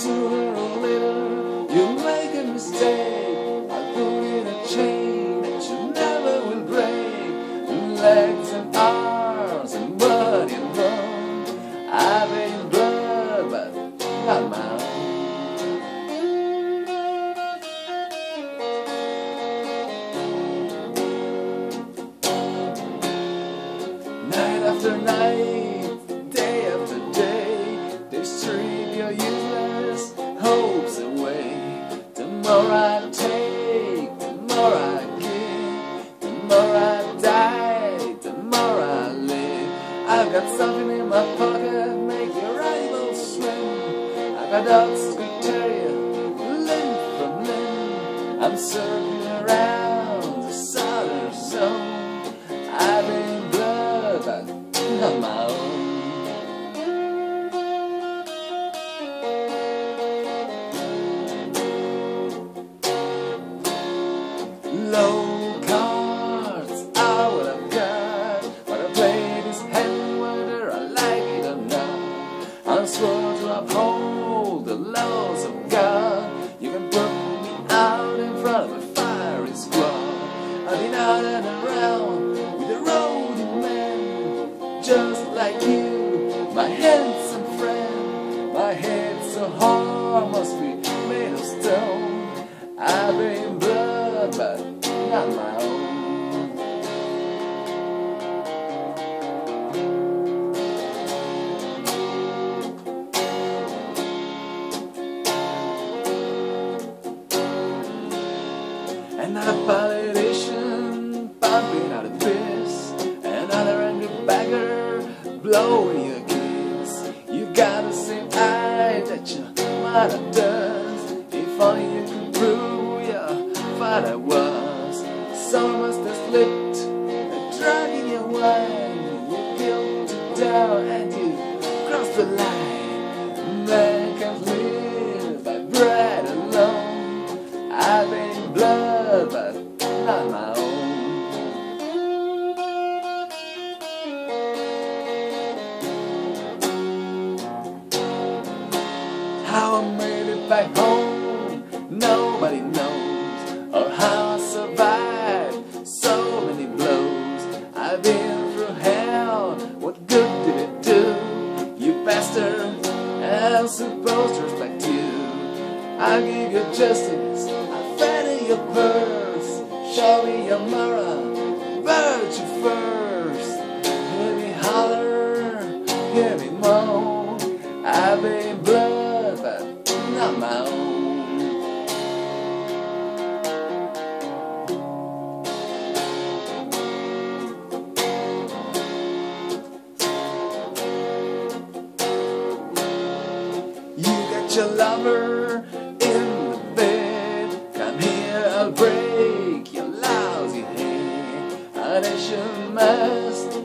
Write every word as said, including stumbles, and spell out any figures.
Sooner or later, you make a mistake by pulling a chain that you never will break. And legs and arms and body and bone, I've been blood, but not my own. Night after night, day after day, they strip your useless hopes away. The more I take, the more I give, the more I die, the more I live. I've got something in my pocket, make your rivals swim. I've got dogs, criteria, limb from limb. I'm circling around the southern zone. I've been on my own. Low cards I would have got, but I play this hand whether I like it or not. I'm sworn to uphold the laws of God. You can put me out in front of a fiery squad. I've been out and around with the roadie man, just like you, my handsome friend. My head so hard must be made of stone. I bring blood, but not my own. And not a politician pumping out a fist, another angry beggar blowing your kiss. You got the same eye that your mother does. If only you could prove your father was. Someone must have slipped a drug in your wine. You killed it down and you crossed the line. Man can't live by bread alone. I've been blood, but not my own. How I made it back home, nobody knows, or how I survived so many blows. I've been through hell, what good did it do? You bastard, I'm supposed to respect you. I give you justice, I fed your purse. Show me your moral, virtue first. Hear me holler, hear me moan. I've been blown, not my own. You got your lover in the bed. Come here, I'll break your lousy head. A nation must